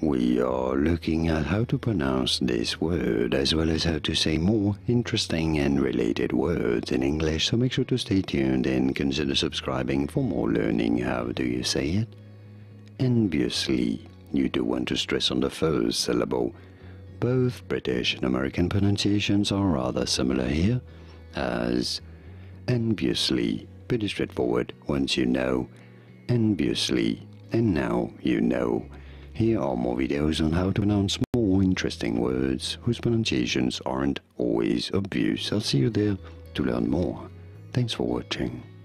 We are looking at how to pronounce this word as well as how to say more interesting and related words in English, so make sure to stay tuned and consider subscribing for more learning how do you say it. Enviously, you do want to stress on the first syllable. Both British and American pronunciations are rather similar here, as enviously, pretty straightforward once you know, enviously, and now you know. Here are more videos on how to pronounce more interesting words whose pronunciations aren't always obvious. I'll see you there to learn more. Thanks for watching.